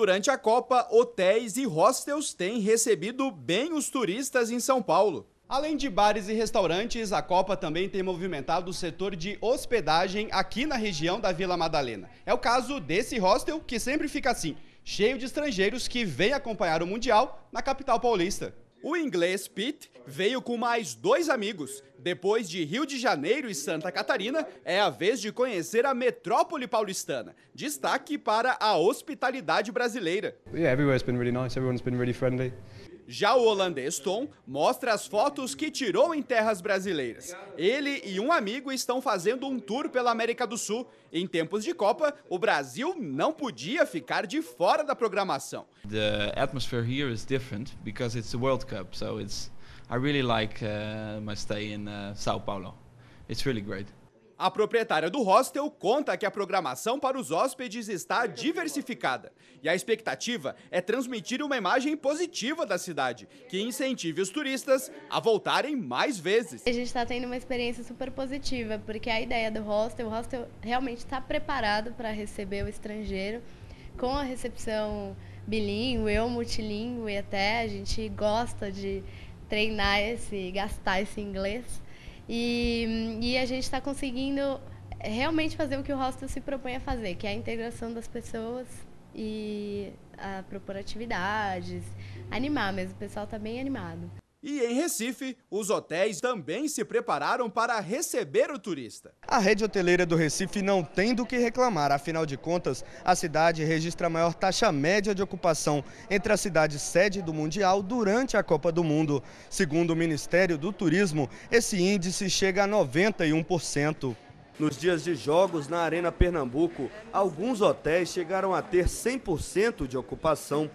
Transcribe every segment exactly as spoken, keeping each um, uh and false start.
Durante a Copa, hotéis e hostels têm recebido bem os turistas em São Paulo. Além de bares e restaurantes, a Copa também tem movimentado o setor de hospedagem aqui na região da Vila Madalena. É o caso desse hostel que sempre fica assim, cheio de estrangeiros que vêm acompanhar o Mundial na capital paulista. O inglês Pete veio com mais dois amigos. Depois de Rio de Janeiro e Santa Catarina, é a vez de conhecer a metrópole paulistana. Destaque para a hospitalidade brasileira. Yeah, everywhere's been really nice. Everyone's been really friendly. Já o holandês Tom mostra as fotos que tirou em terras brasileiras. Ele e um amigo estão fazendo um tour pela América do Sul. Em tempos de Copa, o Brasil não podia ficar de fora da programação. The atmosphere here is different because it's the World Cup, so it's I really like uh, my stay in uh, São Paulo. It's really great. A proprietária do hostel conta que a programação para os hóspedes está diversificada e a expectativa é transmitir uma imagem positiva da cidade, que incentive os turistas a voltarem mais vezes. A gente está tendo uma experiência super positiva, porque a ideia do hostel, o hostel realmente está preparado para receber o estrangeiro, com a recepção bilíngue ou multilíngue até, a gente gosta de treinar esse, gastar esse inglês. E, e a gente está conseguindo realmente fazer o que o hostel se propõe a fazer, que é a integração das pessoas e a propor atividades, animar mesmo, o pessoal está bem animado. E em Recife, os hotéis também se prepararam para receber o turista. A rede hoteleira do Recife não tem do que reclamar. Afinal de contas, a cidade registra a maior taxa média de ocupação entre a cidade sede do Mundial durante a Copa do Mundo. Segundo o Ministério do Turismo, esse índice chega a noventa e um por cento. Nos dias de jogos na Arena Pernambuco, alguns hotéis chegaram a ter cem por cento de ocupação.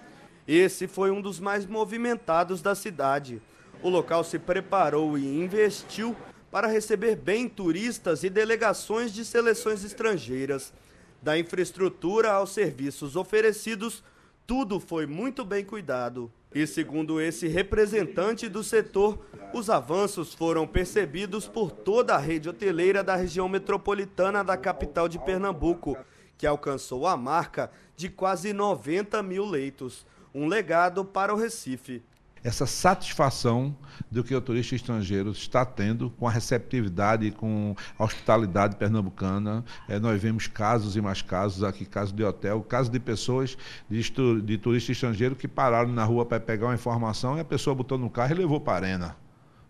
Esse foi um dos mais movimentados da cidade. O local se preparou e investiu para receber bem turistas e delegações de seleções estrangeiras. Da infraestrutura aos serviços oferecidos, tudo foi muito bem cuidado. E segundo esse representante do setor, os avanços foram percebidos por toda a rede hoteleira da região metropolitana da capital de Pernambuco, que alcançou a marca de quase noventa mil leitos. Um legado para o Recife. Essa satisfação do que o turista estrangeiro está tendo com a receptividade, com a hospitalidade pernambucana. É, nós vemos casos e mais casos aqui, caso de hotel, caso de pessoas, de, de turista estrangeiro que pararam na rua para pegar uma informação e a pessoa botou no carro e levou para a arena.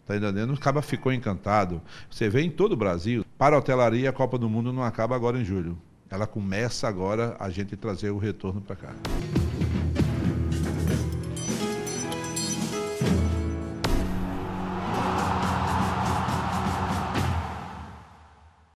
Está entendendo? O cara ficou encantado. Você vê em todo o Brasil. Para a hotelaria, a Copa do Mundo não acaba agora em julho. Ela começa agora a gente trazer o retorno para cá.